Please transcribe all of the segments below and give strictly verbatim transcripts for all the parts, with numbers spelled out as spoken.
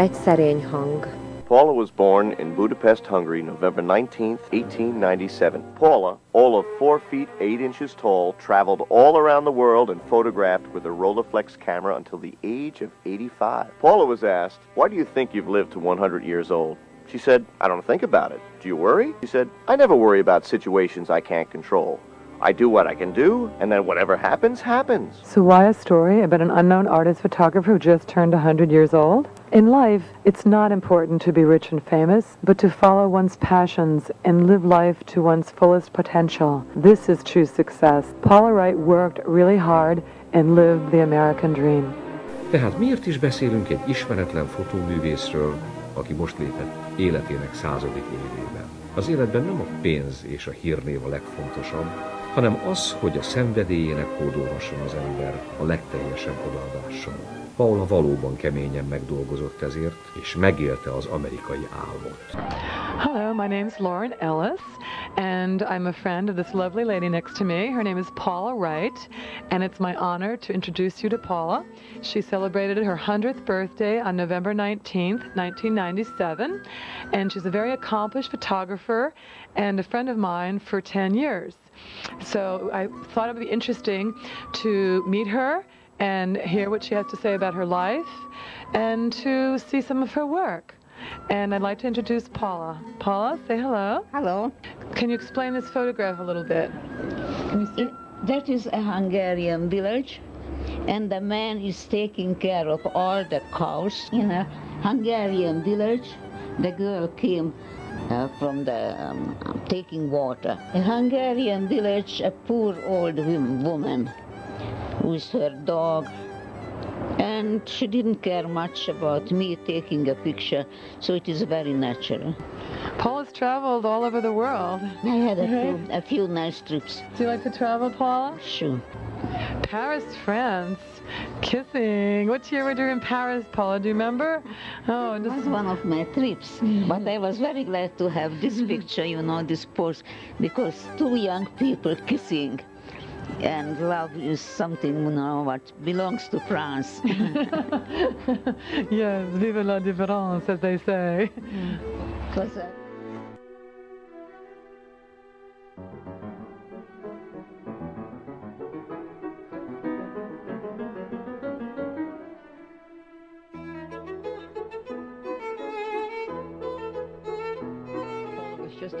Egy szerény hang. Paula was born in Budapest, Hungary, November nineteenth, eighteen ninety-seven. Paula, all of four feet eight inches tall, traveled all around the world and photographed with a Rolleiflex camera until the age of eighty-five. Paula was asked, "Why do you think you've lived to one hundred years old? She said, "I don't think about it." "Do you worry?" She said, "I never worry about situations I can't control. I do what I can do, and then whatever happens, happens." So why a story about an unknown artist photographer who just turned one hundred years old? In life, it's not important to be rich and famous, but to follow one's passions and live life to one's fullest potential. This is true success. Paula Wright worked really hard and lived the American dream. Tehát miért is beszélünk egy ismeretlen fotóművészről, aki most lépett életének századik évében? Az életben nem a pénz és a hírnév a legfontosabb, hanem az, hogy a szenvedélyének hódolhasson az ember a legteljesebb odaadással. Paula valóban keményen megdolgozott ezért, és megélte az amerikai álmot. Hello, my name is Lauren Ellis, and I'm a friend of this lovely lady next to me. Her name is Paula Wright, and it's my honor to introduce you to Paula. She celebrated her hundredth birthday on November nineteenth, nineteen ninety-seven, and she's a very accomplished photographer and a friend of mine for ten years. So I thought it would be interesting to meet her and hear what she has to say about her life and to see some of her work. And I'd like to introduce Paula. Paula, say hello. Hello. Can you explain this photograph a little bit? It, that is a Hungarian village, and the man is taking care of all the cows. In a Hungarian village, the girl came uh, from the um, taking water. A Hungarian village, a poor old woman with her dog, and she didn't care much about me taking a picture, so it is very natural. Paula's traveled all over the world. I had a, mm-hmm. few, a few nice trips. Do you like to travel, Paula? Sure. Paris, France, kissing. What year were you in Paris, Paula? Do you remember? Oh, this was one of my trips, but I was very glad to have this picture, you know, this pose, because two young people kissing and love is something, you know, what belongs to France. Yes, vive la différence, as they say. Mm.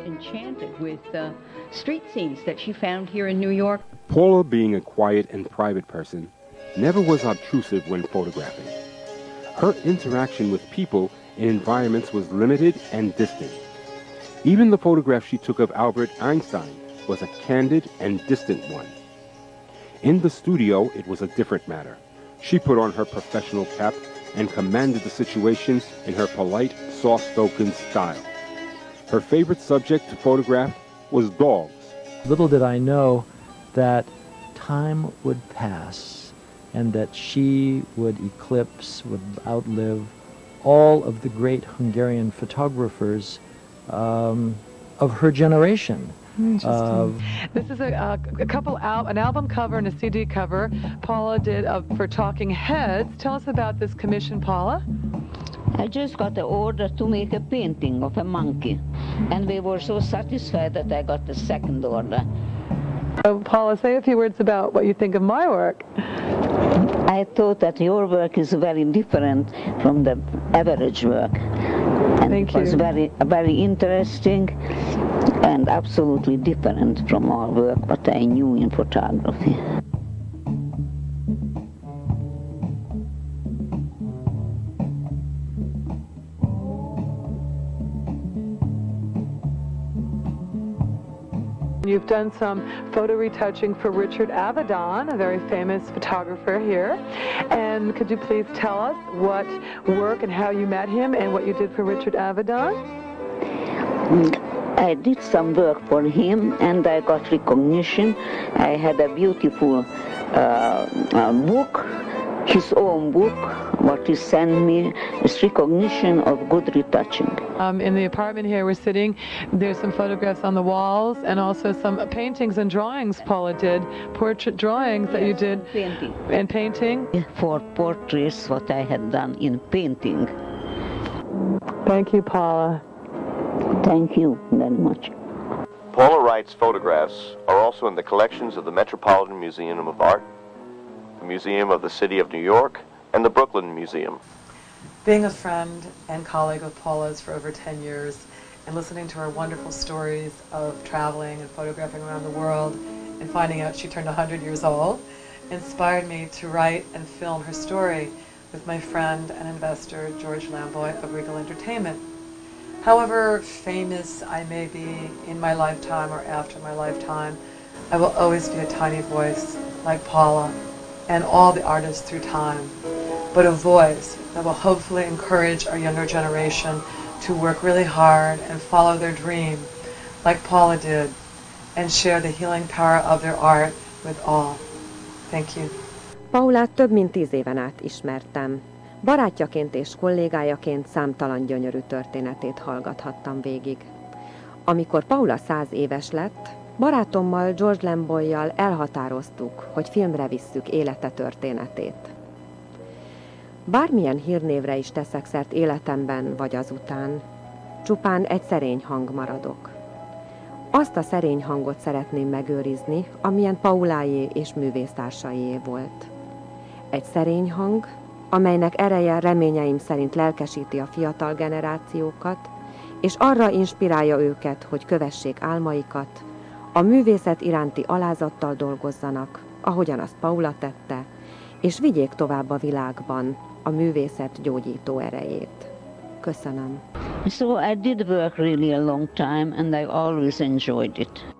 Enchanted with uh, street scenes that she found here in New York. Paula, being a quiet and private person, never was obtrusive when photographing. Her interaction with people and environments was limited and distant. Even the photograph she took of Albert Einstein was a candid and distant one. In the studio, it was a different matter. She put on her professional cap and commanded the situation in her polite, soft-spoken style. Her favorite subject to photograph was dogs. Little did I know that time would pass and that she would eclipse, would outlive all of the great Hungarian photographers um, of her generation. Uh, this is a, a couple al an album cover and a C D cover Paula did uh, for Talking Heads. Tell us about this commission, Paula. I just got the order to make a painting of a monkey, and we were so satisfied that I got the second order. So, Paula, say a few words about what you think of my work. I thought that your work is very different from the average work. And Thank it was you. very, very interesting and absolutely different from all work what I knew in photography. You've done some photo retouching for Richard Avedon, a very famous photographer here. And could you please tell us what work and how you met him and what you did for Richard Avedon? I did some work for him, and I got recognition. I had a beautiful uh, a book, his own book, what he sent me is recognition of good retouching. Um, in the apartment here we're sitting, there's some photographs on the walls and also some paintings and drawings Paula did, portrait drawings that yes, you did. Painting. And painting? For portraits, what I had done in painting. Thank you, Paula. Thank you very much. Paula Wright's photographs are also in the collections of the Metropolitan Museum of Art, the Museum of the City of New York, and the Brooklyn Museum. Being a friend and colleague of Paula's for over ten years, and listening to her wonderful stories of traveling and photographing around the world, and finding out she turned one hundred years old, inspired me to write and film her story with my friend and investor, George Lamboy of Regal Entertainment. However famous I may be in my lifetime or after my lifetime, I will always be a tiny voice like Paula and all the artists through time, but a voice that will hopefully encourage our younger generation to work really hard and follow their dream like Paula did, and share the healing power of their art with all. Thank you. Paulát több mint tíz éven át ismertem. Barátjaként és kollégájaként számtalan gyönyörű történetét hallgathattam végig. Amikor Paula száz éves lett, barátommal, George Lamboy-jal elhatároztuk, hogy filmre visszük élete történetét. Bármilyen hírnévre is teszek szert életemben vagy azután, csupán egy szerény hang maradok. Azt a szerény hangot szeretném megőrizni, amilyen Pauláé és művésztársaié volt. Egy szerény hang, amelynek ereje reményeim szerint lelkesíti a fiatal generációkat, és arra inspirálja őket, hogy kövessék álmaikat, a művészet iránti alázattal dolgozzanak, ahogyan azt Paula tette, és vigyék tovább a világban a művészet gyógyító erejét. Köszönöm. So I did work really a long time and I always enjoyed it.